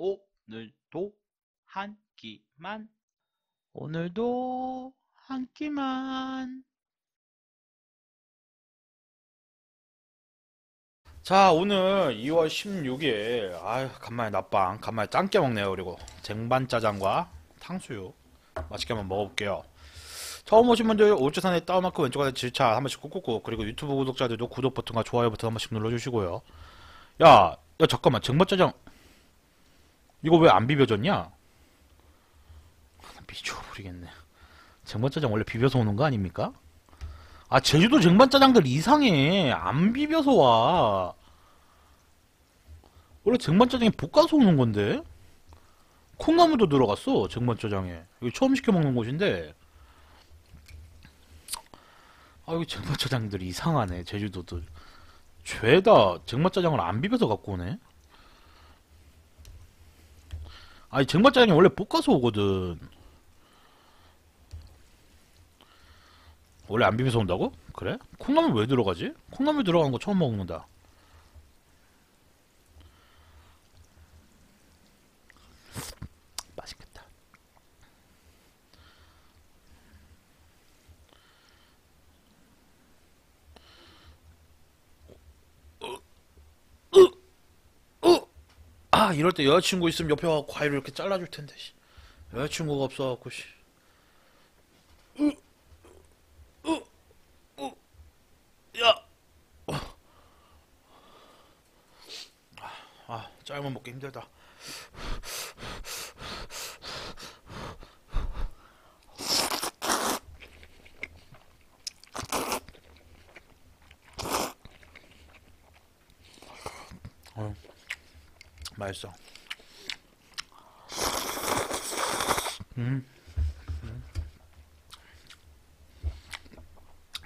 오늘도 한 끼만, 오늘도 한 끼만. 자, 오늘 2월 16일. 아유, 간만에 낮방, 간만에 짱깨 먹네요. 그리고 쟁반짜장과 탕수육 맛있게 한번 먹어볼게요. 처음 오신 분들 올주산에 다운마크 왼쪽 아래 질차 한 번씩 꾹꾹꾹. 그리고 유튜브 구독자들도 구독 버튼과 좋아요 버튼 한 번씩 눌러주시고요. 야 잠깐만, 쟁반짜장 이거 왜 안 비벼졌냐? 미쳐버리겠네. 쟁반짜장 원래 비벼서 오는 거 아닙니까? 아, 제주도 쟁반짜장들 이상해. 안 비벼서 와. 원래 쟁반짜장이 볶아서 오는 건데? 콩나물도 들어갔어, 쟁반짜장에. 이거 처음 시켜먹는 곳인데. 아, 여기 쟁반짜장들이 이상하네, 제주도들. 죄다 쟁반짜장을 안 비벼서 갖고 오네? 아니, 쟁반짜장이 원래 볶아서 오거든. 원래 안 비벼서 온다고? 그래? 콩나물 왜 들어가지? 콩나물 들어간 거 처음 먹는다. 맛있겠다. 아, 이럴 때 여자친구 있으면 옆에 와서 과일을 이렇게 잘라줄 텐데, 씨. 여자친구가 없어갖고, 씨. 짜장면 먹기 힘들다. 맛있어.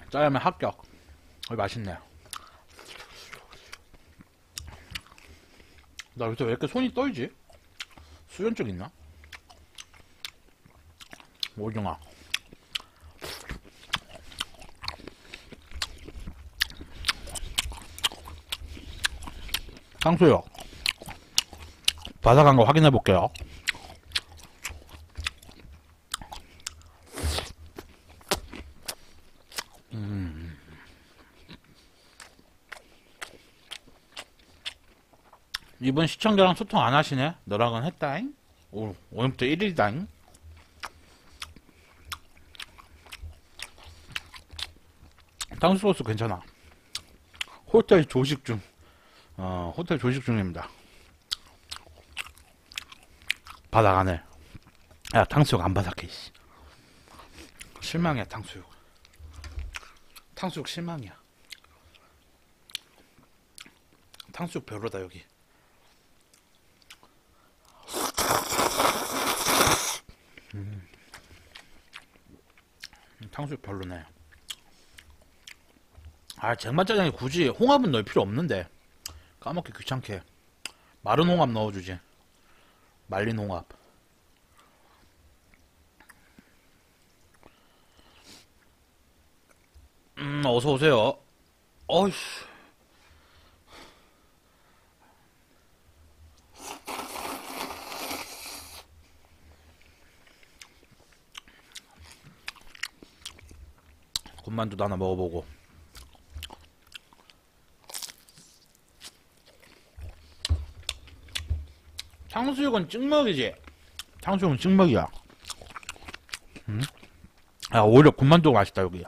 짜장면 합격. 맛있네요. 나 요새 왜 이렇게 손이 떨지? 수전증 있나? 오징어. 탕수육. 바삭한 거 확인해 볼게요. 이번 시청자랑 소통 안 하시네? 너랑은 했다잉? 오, 오늘부터 1일이다잉? 탕수소스 괜찮아. 호텔 조식 중. 호텔 조식 중입니다. 바삭하네. 야, 탕수육 안 바삭해, 씨. 실망이야, 탕수육. 탕수육 실망이야. 탕수육 별로다, 여기. 탕수육 별로네. 아, 쟁반짜장에 굳이 홍합은 넣을 필요 없는데. 까먹기 귀찮게 마른 홍합 넣어주지. 말린 홍합. 어서오세요. 어이씨. 군만두도 하나 먹어보고. 탕수육은 찍먹이지. 탕수육은 찍먹이야. 야, 오히려 군만두가 맛있다, 여기.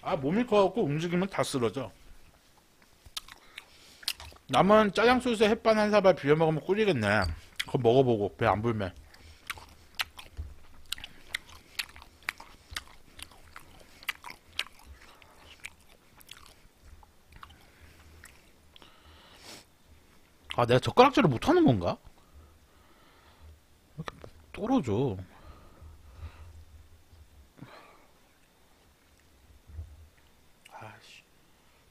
아, 몸이 커갖고 움직이면 다 쓰러져. 남은 짜장 소스에 햇반 한 사발 비벼 먹으면 꿀이겠네. 그거 먹어보고 배 안 불면. 아, 내가 젓가락질을 못하는 건가? 왜 이렇게 떨어져?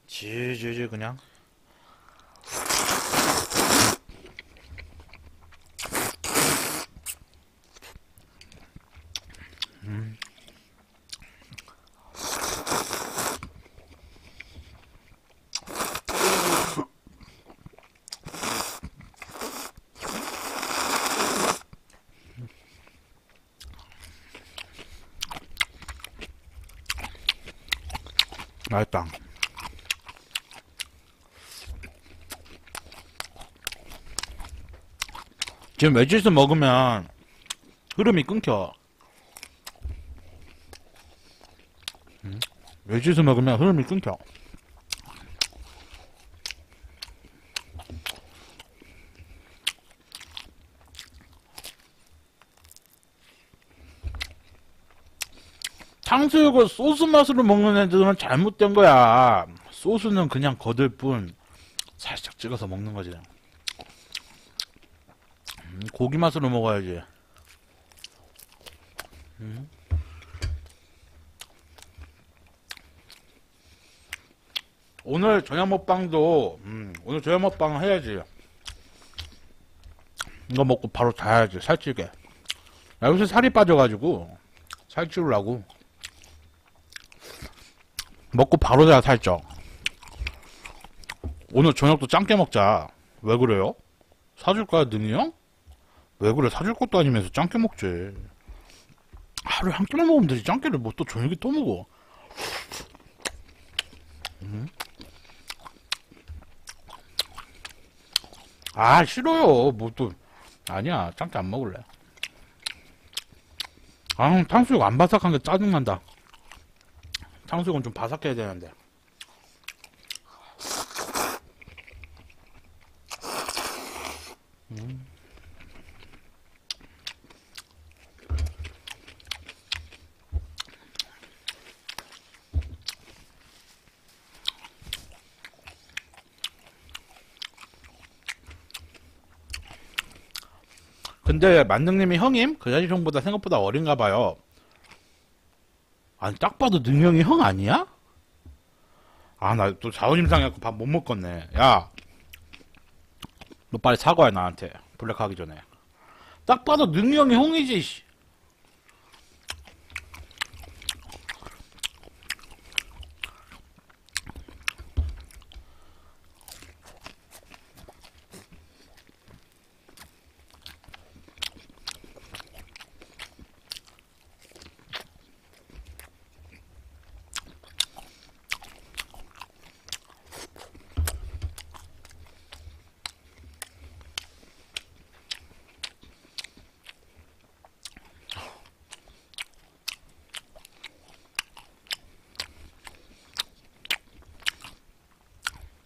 질질 그냥 맛있다. 지금 멸치수 먹으면 흐름이 끊겨. 멸치수 먹으면 흐름이 끊겨. 탕수육을 소스 맛으로 먹는 애들은 잘못된 거야. 소스는 그냥 거들 뿐 살짝 찍어서 먹는 거지. 고기 맛으로 먹어야지. 오늘 저녁 먹방도 오늘 저녁 먹방 해야지. 이거 먹고 바로 자야지. 살찌게. 나 요새 살이 빠져가지고 살찌우려고 먹고 바로 자야 살쪄. 오늘 저녁도 짱게 먹자. 왜 그래요? 사줄 거야 너니 형? 왜 그래? 사줄 것도 아니면서 짱게 먹지. 하루에 한 끼만 먹으면 되지. 짱게를 뭐 또 저녁에 또 먹어. 아 싫어요. 뭐 또 아니야. 짱게 안 먹을래. 아 탕수육 안 바삭한 게 짜증난다. 탕수육은 좀 바삭해야 되는데. 근데 만능님이 형님? 그 자식 형보다 생각보다 어린가봐요. 아니 딱 봐도 능형이 형 아니야? 아 나 또 자존심 상해갖고 밥 못 먹겠네. 야 너 빨리 사과해 나한테. 블랙하기 전에. 딱 봐도 능형이 형이지.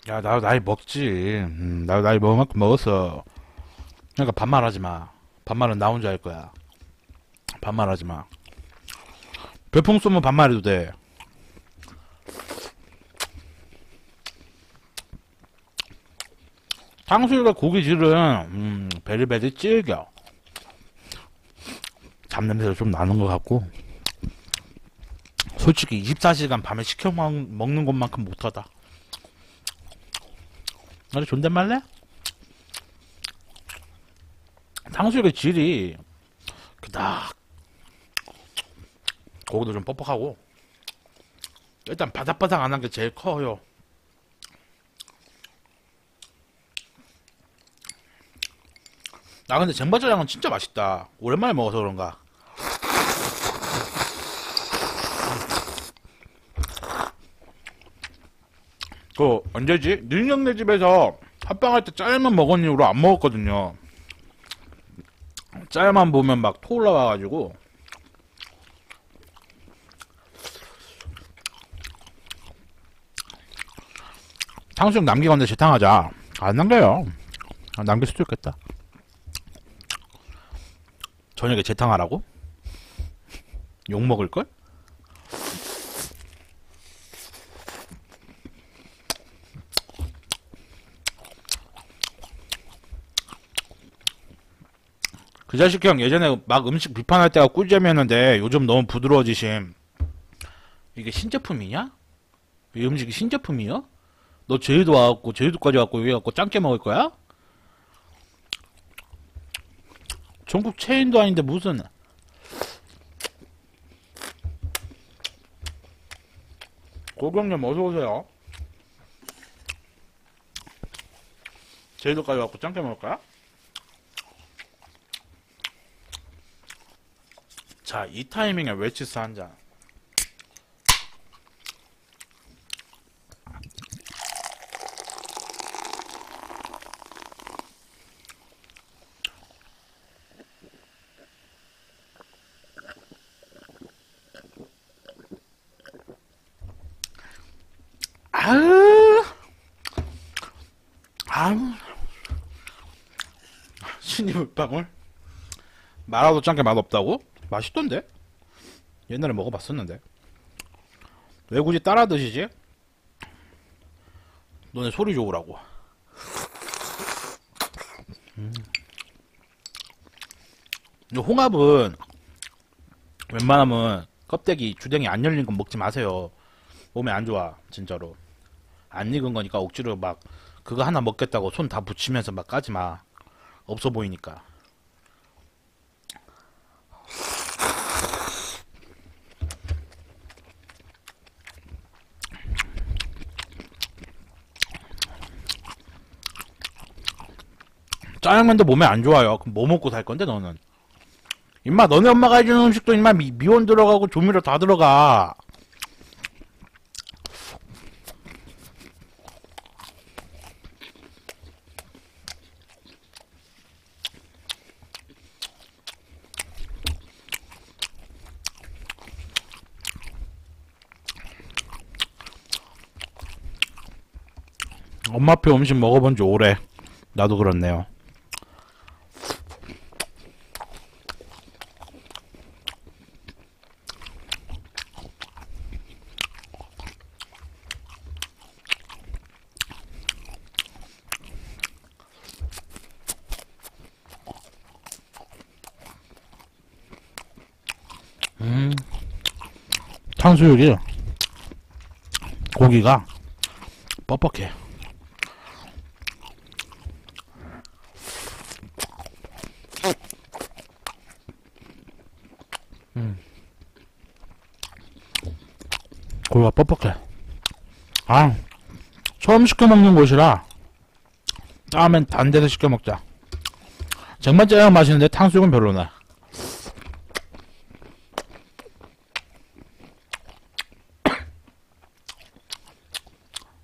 야, 나도 나이 먹지. 나도 나이 먹을 만큼 먹었어. 그러니까 반말하지 마. 반말은 나 혼자 할 거야. 반말하지 마. 별풍 쏘면 반말해도 돼. 탕수육과 고기질은 베리베리 질겨. 잡냄새도 좀 나는 것 같고. 솔직히 24시간 밤에 시켜 먹는 것만큼 못하다. 나도 존댓말래? 탕수육의 질이 그닥. 고기도 좀 뻑뻑하고 일단 바삭바삭 안한 게 제일 커요. 나 근데 쟁반짜장은 진짜 맛있다. 오랜만에 먹어서 그런가. 그 언제지? 능형네 집에서 합방할 때 짤만 먹은 이후로 안 먹었거든요. 짤만 보면 막 토 올라와가지고. 탕수육 남기건데 재탕하자. 안 남겨요. 아, 남길 수도 있겠다. 저녁에 재탕하라고? 욕먹을걸? 그 자식 형 예전에 막 음식 비판할 때가 꿀잼이었는데 요즘 너무 부드러워지심. 이게 신제품이냐? 이 음식이 신제품이요? 너 제주도 와갖고 제주도까지 와갖고 여기 와갖고 짱게 먹을 거야? 전국 체인도 아닌데 무슨. 고경님 어서오세요. 제주도까지 와갖고 짱게 먹을 거야? 자, 이 타이밍에 웰치스 한 잔. 신이물방울 말아도 짠게 맛없다고? 맛있던데? 옛날에 먹어봤었는데 왜 굳이 따라 드시지? 너네 소리 좋으라고. 홍합은 웬만하면 껍데기 주댕이 안 열린 건 먹지 마세요. 몸에 안 좋아. 진짜로 안 익은 거니까 억지로 막 그거 하나 먹겠다고 손 다 붙이면서 막 까지 마. 없어 보이니까. 짜장면도 몸에 안 좋아요. 그럼 뭐 먹고 살 건데 너는? 임마 너네 엄마가 해주는 음식도 임마 미원 들어가고 조미료 다 들어가. 엄마표 음식 먹어본 지 오래. 나도 그렇네요. 탄수육이 고기가 뻑뻑해. 고기가 뻑뻑해. 아, 처음 시켜먹는 곳이라 다음엔 단 데서 시켜먹자. 쟁반짜장 맛있는데 탕수육은 별로네.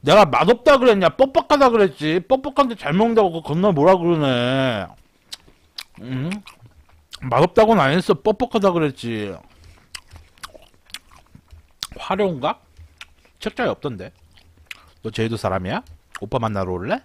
내가 맛없다 그랬냐? 뻑뻑하다 그랬지. 뻑뻑한데 잘 먹는다고 그거 겁나 뭐라 그러네. 응? 맛없다고는 안 했어. 뻑뻑하다 그랬지. 화려인가? 책자에 없던데. 너 제주도 사람이야? 오빠 만나러 올래?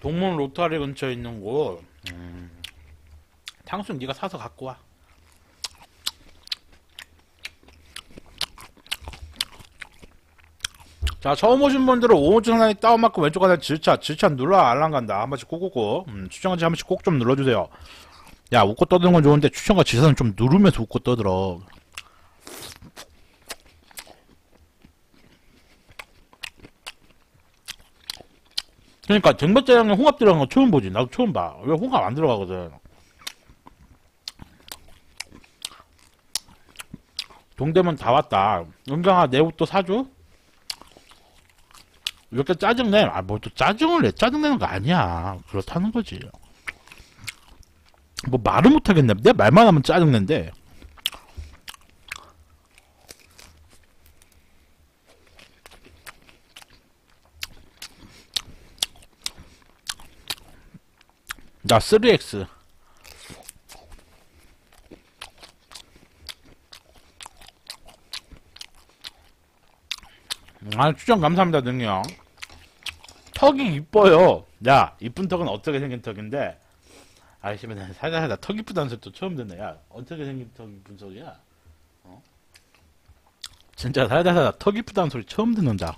동문 로타리 근처에 있는 곳 탕수육 네가 사서 갖고 와. 자, 처음 오신 분들은 오른쪽 하단에 다운받고 왼쪽 하단에 질차 눌러야 알람 간다. 한 번씩 꾹꾹꾹 추천까지 한 번씩 꼭 좀 눌러주세요. 야, 웃고 떠드는 건 좋은데 추천과 질차는 좀 누르면서 웃고 떠들어. 그러니까 쟁반짜장에 홍합 들어간 거 처음 보지. 나도 처음 봐. 왜 홍합 안 들어가거든. 동대문 다 왔다. 은경아 내 옷도 사줘? 왜 이렇게 짜증내? 아, 뭐 또 짜증을 내. 짜증내는 거 아니야. 그렇다는 거지. 뭐 말을 못하겠네. 내 말만 하면 짜증낸대. 나 3X 아, 추천 감사합니다 능력. 턱이 이뻐요. 야, 이쁜 턱은 어떻게 생긴 턱인데? 아이씨, 살다 턱 이쁘다는 소리 또 처음 듣네. 야, 어떻게 생긴 턱 이쁜 소리야? 어? 진짜 살다 턱 이쁘다는 소리 처음 듣는다.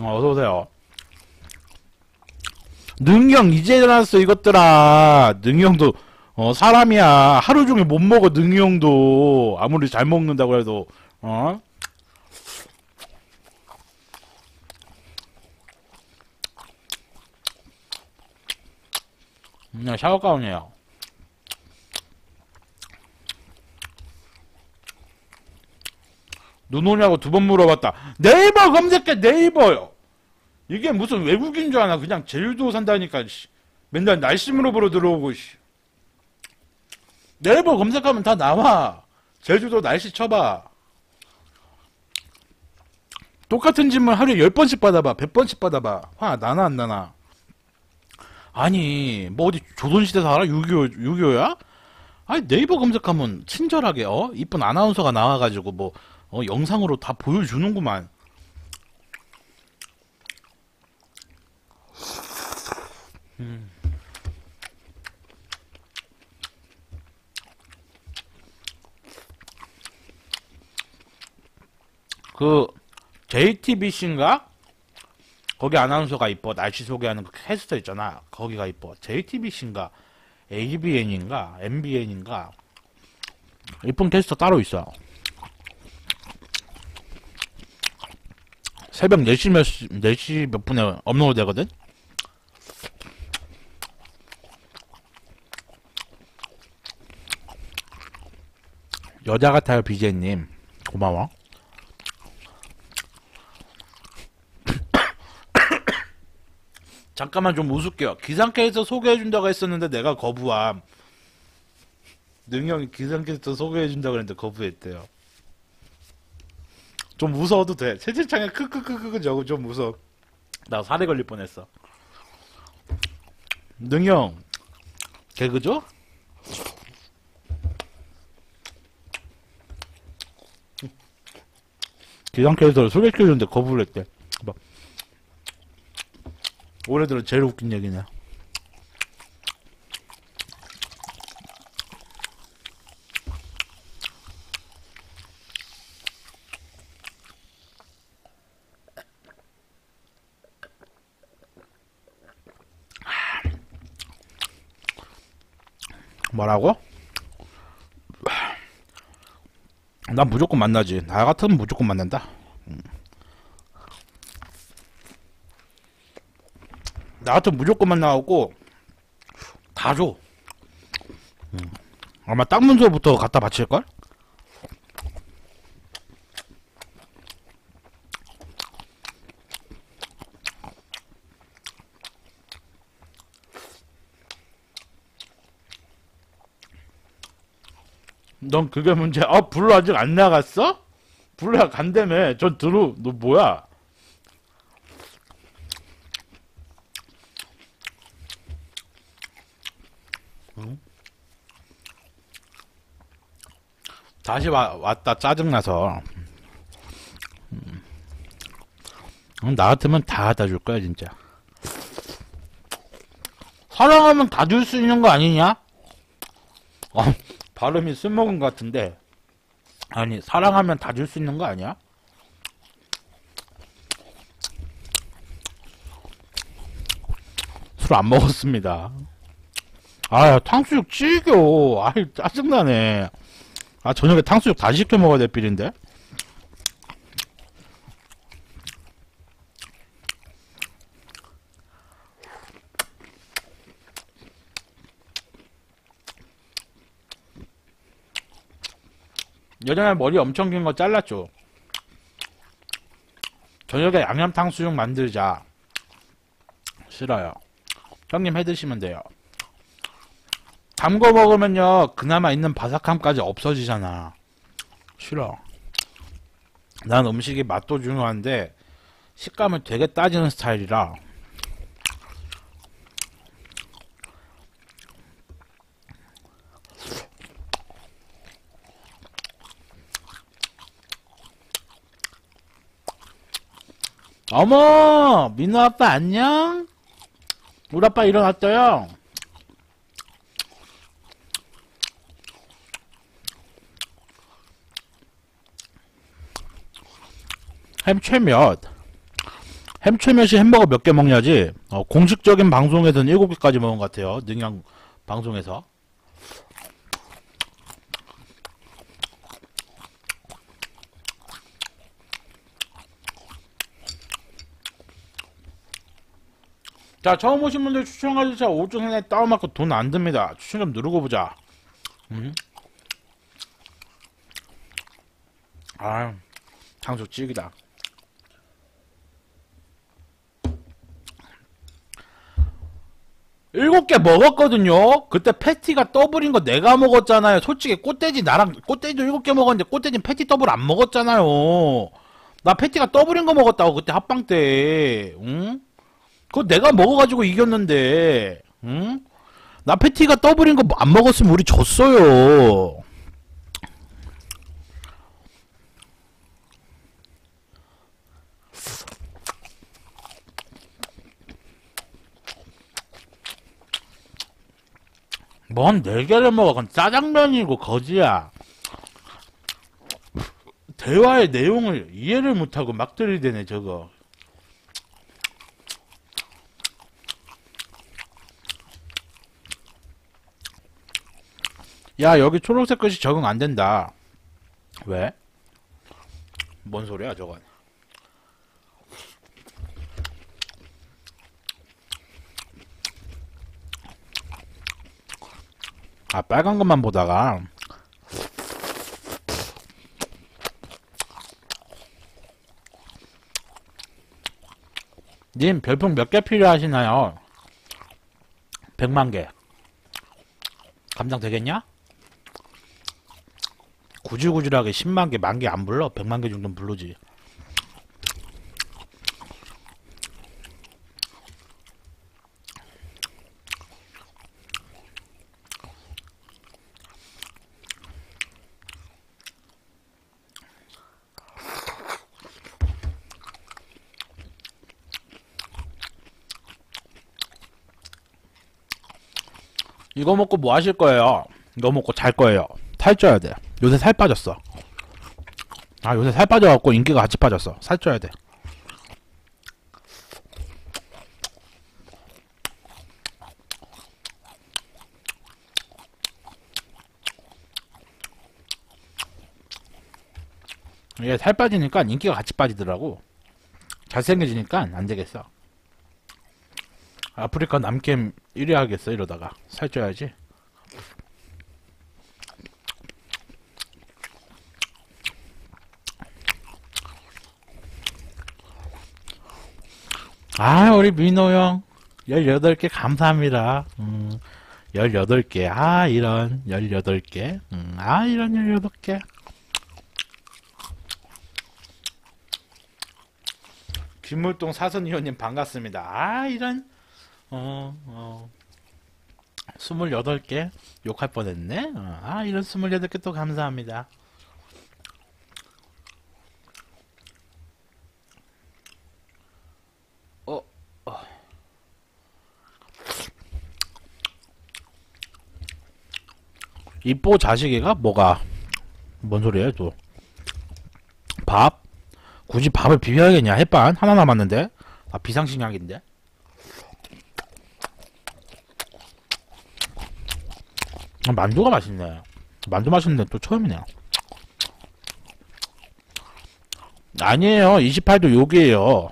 어서오세요. 능형 이제 일어났어 이것들아. 능형도 사람이야. 하루종일 못먹어. 능형도 아무리 잘 먹는다고 해도. 어? 샤워가운이에요. 눈 오냐고 두 번 물어봤다. 네이버 검색해. 네이버요. 이게 무슨 외국인 줄 아나. 그냥 제주도 산다니까 씨. 맨날 날씨 물어보러 들어오고 씨. 네이버 검색하면 다 나와. 제주도 날씨 쳐봐. 똑같은 질문 하루에 10번씩 받아봐. 100번씩 받아봐. 화 나나 안 나나. 아니 뭐 어디 조선시대 살아? 6.25야? 아니 네이버 검색하면 친절하게 이쁜 아나운서가 나와가지고 뭐 영상으로 다 보여주는구만. 그 JTBC인가? 거기 아나운서가 이뻐. 날씨 소개하는 그 캐스터 있잖아. 거기가 이뻐. JTBC인가? ABN인가? MBN인가? 이쁜 캐스터 따로 있어. 새벽 4시 몇 분에 업로드 되거든? 여자 같아요, BJ님. 고마워. 잠깐만 좀 웃을게요. 기상캐스터 소개해준다고 했었는데 내가 거부함. 능형이 기상캐스터 소개해준다고 했는데 거부했대요. 좀 무서워도 돼. 채팅창에 크크크크 저거 좀 무서워. 나 살해 걸릴 뻔했어. 능형 개그죠? 기상캐스터를 소개시켜주는데 거부를 했대. 올해 들어 제일 웃긴 얘기네. 뭐라고? 난 무조건 만나지. 나 같으면 무조건 만난다. 나한테 무조건 만나갖고 다 줘. 아마 딱 문서부터 갖다 바칠걸? 넌 그게 문제야. 블루 아직 안 나갔어? 블루야 간다며. 전 드루 너 뭐야? 다시 왔다 짜증나서. 나 같으면 다 갖다 줄 거야 진짜. 사랑하면 다 줄 수 있는 거 아니냐? 발음이 술 먹은 것 같은데. 아니 사랑하면 다 줄 수 있는 거 아니야? 술 안 먹었습니다. 아야 탕수육 찌겨. 아이 짜증나네. 저녁에 탕수육 다시 시켜 먹어야 될 필인데? 예전에 머리 엄청 긴 거 잘랐죠? 저녁에 양념 탕수육 만들자. 싫어요. 형님 해 드시면 돼요. 담궈 먹으면요 그나마 있는 바삭함까지 없어지잖아. 싫어. 난 음식이 맛도 중요한데 식감을 되게 따지는 스타일이라. 어머 민호 아빠 안녕? 우리 아빠 일어났어요. 햄최면. 햄최면이 햄버거 몇 개 먹냐지. 공식적인 방송에서는 7개까지 먹은 것 같아요. 능양 방송에서. 자, 처음 오신 분들 추천해주세요. 5주 내내 다운받고 돈 안 듭니다. 추천 좀 누르고 보자. 탕수육 찌기다. 7개 먹었거든요. 그때 패티가 더블인 거 내가 먹었잖아요. 솔직히 꽃돼지 나랑 꽃돼지도 7개 먹었는데 꽃돼지는 패티 더블 안 먹었잖아요. 나 패티가 더블인 거 먹었다고 그때 합방 때. 응? 그거 내가 먹어가지고 이겼는데. 응? 나 패티가 더블인 거 안 먹었으면 우리 졌어요. 뭔 4개를 먹어. 그건 짜장면이고 거지야. 대화의 내용을 이해를 못하고 막 들이대네 저거. 야, 여기 초록색 글씨 적응 안된다. 왜? 뭔 소리야 저건. 아, 빨간 것만 보다가. 님, 별풍 몇 개 필요하시나요? 100만 개. 감당 되겠냐? 구질구질하게 10만 개, 만 개 안 불러? 100만 개 정도는 부르지. 이거 먹고 뭐 하실 거예요? 이거 먹고 잘 거예요. 살쪄야 돼. 요새 살 빠졌어. 아, 요새 살 빠져갖고 인기가 같이 빠졌어. 살쪄야 돼. 이게 살 빠지니까 인기가 같이 빠지더라고. 잘생겨지니까 안 되겠어. 아프리카 남캠 1위 하겠어 이러다가. 살쪄야지. 아, 우리 민호 형 18개 감사합니다. 18개. 아, 이런 18개. 아, 이런 18개. 김물동 사선위원님 반갑습니다. 아, 이런. 28개 욕할 뻔했네. 아, 이런 28개 또 감사합니다. 이뽀 자식이가 뭐가? 뭔 소리야 또? 밥? 굳이 밥을 비벼야겠냐? 햇반 하나 남았는데. 아, 비상식량인데. 만두가 맛있네. 만두 맛있는데 또 처음이네요. 아니에요. 28도 욕이에요.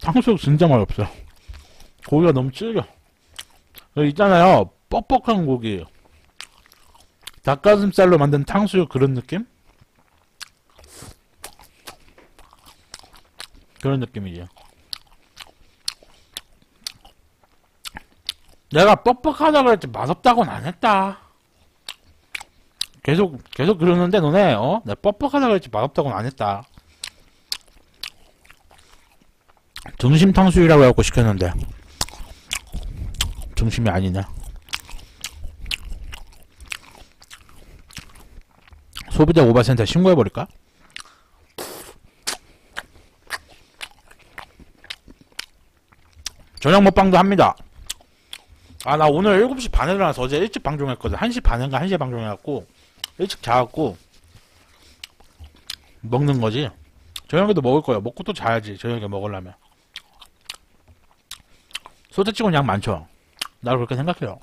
탕수육 진짜 맛없어. 고기가 너무 질겨. 여기 있잖아요, 뻑뻑한 고기. 닭가슴살로 만든 탕수육 그런 느낌? 그런 느낌이지. 내가 뻑뻑하다 그랬지 맛없다고는 안 했다. 계속 그러는데 너네. 내가 뻑뻑하다 그랬지 맛없다고는 안 했다. 등심 탕수육이라고 해갖고 시켰는데 등심이 아니네. 소비자 오바센터 신고해버릴까? 저녁 먹방도 합니다. 아, 나 오늘 7시 반에 일어나서 어제 일찍 방종했거든. 1시 반인가 1시에 방종해갖고 일찍 자갖고 먹는 거지. 저녁에도 먹을 거야. 먹고 또 자야지. 저녁에 먹으려면. 소세지곤 양 많죠? 나 그렇게 생각해요.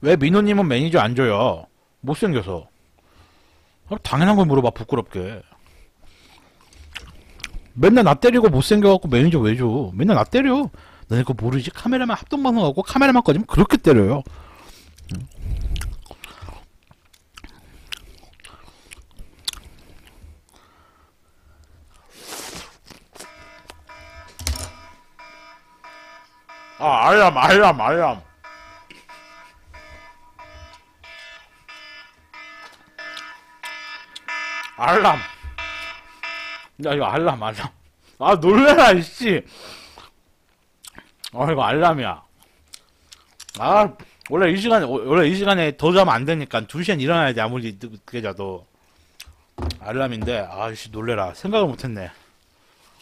왜 민호님은 매니저 안 줘요? 못생겨서. 당연한 걸 물어봐, 부끄럽게. 맨날 나 때리고 못생겨갖고 매니저 왜 줘? 맨날 나 때려. 너네 그거 모르지? 카메라만 합동방송하고 카메라만 꺼지면 그렇게 때려요. 아, 알람. 알람. 야, 이거 알람. 아, 놀래라, 이씨. 아, 이거 알람이야. 아, 원래 이 시간에 더 자면 안 되니까 2시엔 일어나야 돼, 아무리 늦게 자도. 알람인데, 아, 이씨, 놀래라. 생각을 못 했네.